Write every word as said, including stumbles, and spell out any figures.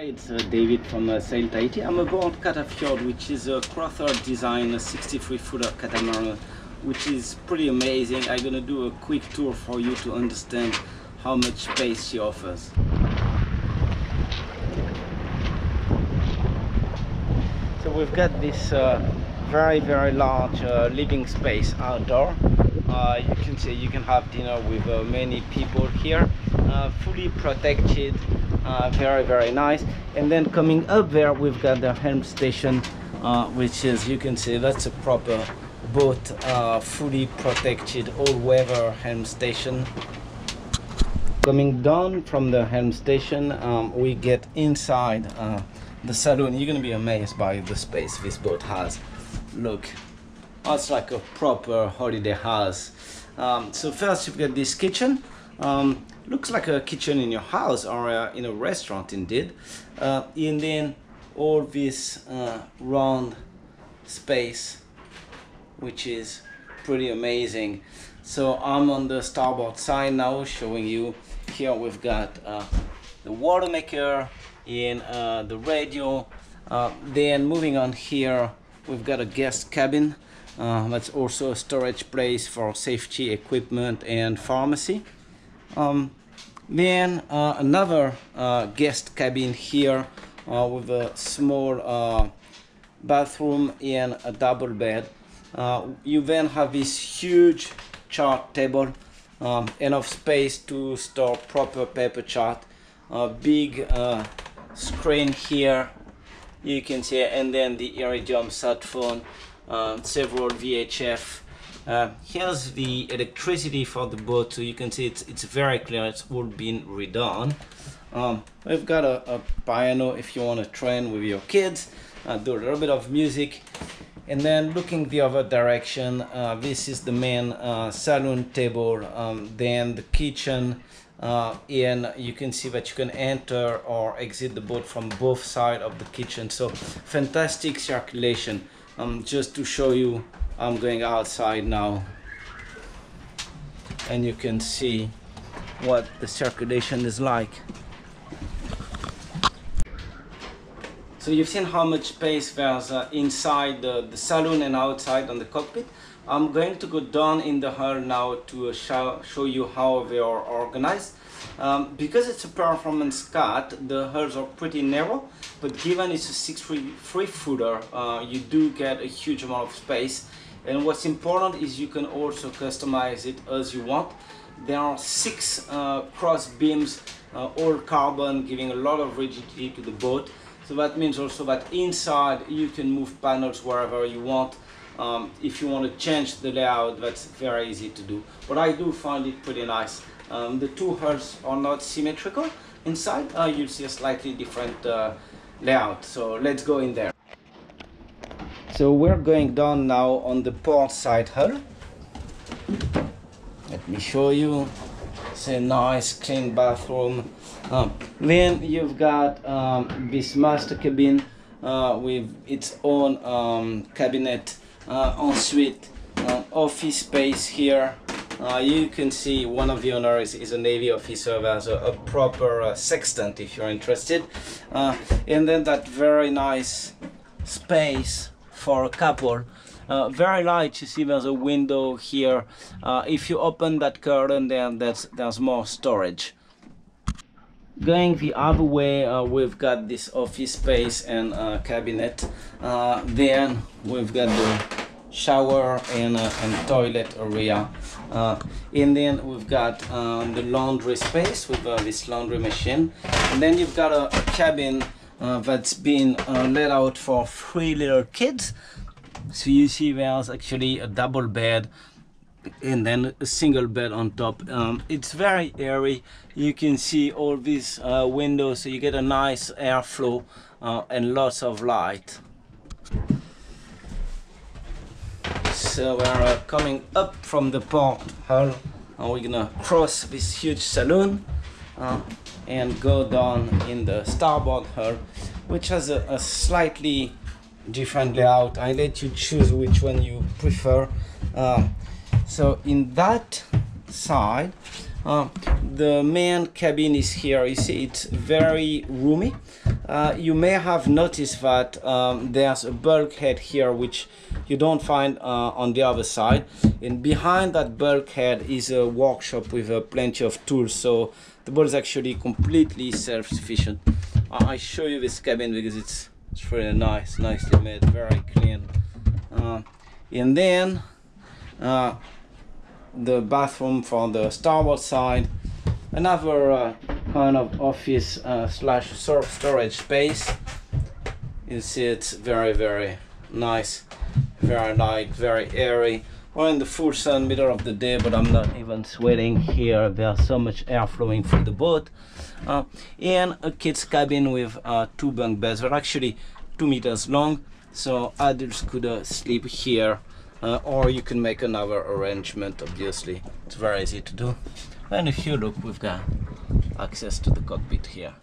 Hi, it's uh, David from uh, Sail Tahiti. I'm aboard Catafjord, which is a Crother design sixty-three footer catamaran, which is pretty amazing. I'm going to do a quick tour for you to understand how much space she offers. So we've got this uh, very, very large uh, living space outdoor. Uh, you can see you can have dinner with uh, many people here. Uh, fully protected. Uh, very very nice. And then coming up there we've got the helm station, uh, which is, you can see, that's a proper boat, uh, fully protected all-weather helm station. Coming down from the helm station, um, we get inside uh, the saloon. You're gonna be amazed by the space this boat has. Look, it's like a proper holiday house. Um, so first you've got this kitchen. Um, looks like a kitchen in your house or uh, in a restaurant indeed, uh, and then all this uh, round space, which is pretty amazing. So I'm on the starboard side now, showing you. Here we've got uh, the water maker and uh, the radio. Uh, then moving on here, we've got a guest cabin. Uh, that's also a storage place for safety equipment and pharmacy. Um, then uh, another uh, guest cabin here uh, with a small uh, bathroom and a double bed. Uh, you then have this huge chart table, um, enough space to store proper paper chart, a big uh, screen here, you can see, and then the Iridium sat phone, uh, several V H F. Uh, here's the electricity for the boat, so you can see it's, it's very clear, it's all been redone. Um, we've got a, a piano if you want to train with your kids, uh, do a little bit of music. And then looking the other direction, uh, this is the main uh, saloon table, um, then the kitchen, uh, and you can see that you can enter or exit the boat from both sides of the kitchen, so fantastic circulation. Um, just to show you, I'm going outside now, and you can see what the circulation is like. So you've seen how much space there's uh, inside the, the saloon and outside on the cockpit. I'm going to go down in the hull now to uh, show, show you how they are organized. Um, because it's a performance cut, the hulls are pretty narrow, but given it's a sixty-three footer, uh, you do get a huge amount of space. And what's important is you can also customize it as you want. There are six uh, cross beams, uh, all carbon, giving a lot of rigidity to the boat. So that means also that inside you can move panels wherever you want. Um, if you want to change the layout, that's very easy to do. But I do find it pretty nice. Um, the two hulls are not symmetrical. Inside uh, you'll see a slightly different uh, layout. So let's go in there. So we're going down now on the port side hull. Let me show you. It's a nice clean bathroom. Um, then you've got um, this master cabin uh, with its own um, cabinet, uh, ensuite, uh, office space here. Uh, you can see one of the owners is a Navy officer, as a, a proper uh, sextant if you're interested. Uh, and then that very nice space for a couple. Uh, very light, you see there's a window here. Uh, if you open that curtain, then that's, there's more storage. Going the other way, uh, we've got this office space and uh, cabinet. Uh, then we've got the shower and, uh, and toilet area, uh, and then we've got um, the laundry space with uh, this laundry machine, and then you've got a, a cabin uh, that's been uh, let out for three little kids. So you see there's actually a double bed and then a single bed on top. Um, it's very airy. You can see all these uh, windows, so you get a nice airflow uh, and lots of light. So we're uh, coming up from the port hull, and we're gonna cross this huge saloon uh, and go down in the starboard hull, which has a, a slightly different layout. I let you choose which one you prefer. Uh, so in that side, uh, the main cabin is here. You see it's very roomy. Uh, you may have noticed that um, there's a bulkhead here which you don't find uh, on the other side, and behind that bulkhead is a workshop with uh, plenty of tools, so the boat is actually completely self-sufficient. I show you this cabin because it's, it's really nice, nicely made, very clean. Uh, and then uh, the bathroom from the starboard side, another uh, kind of office uh, slash surf storage space. You see it's very very nice, very light, very airy. We're in the full sun, middle of the day, but I'm not even sweating here. There's so much air flowing through the boat. Uh, and a kid's cabin with uh, two bunk beds. They're actually two meters long, so adults could uh, sleep here, uh, or you can make another arrangement, obviously. It's very easy to do. And if you look, we've got access to the cockpit here.